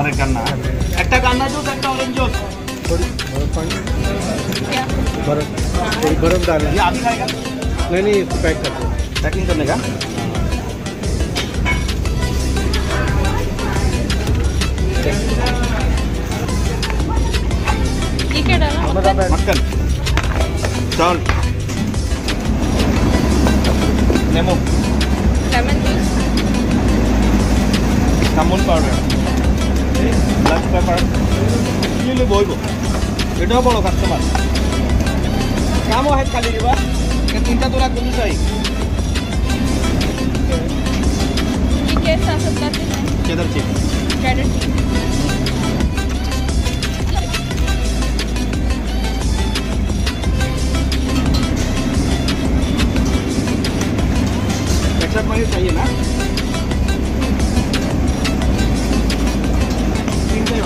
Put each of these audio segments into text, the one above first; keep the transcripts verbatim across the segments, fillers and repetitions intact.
और करना एक कान्ना जूस एक ऑरेंज जूस थोड़ी बर्फ पानी बर्फ थोड़ी बर्फ डाल ये आप ही खाएगा नहीं नहीं इसको पैक कर दो पैकिंग करने का ये क्या डाला मक्खन सॉल्ट नेमो lemon juice Amul powder black pepper ये ले बोल एट बड़ो कस्टमर कम हेट खाली दीवा तीन तोरा गुंज चाहिए चाहिए ना लेके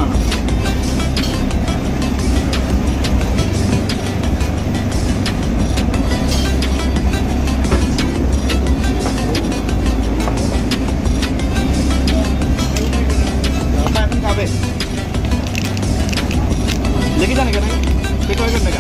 जाने का नहीं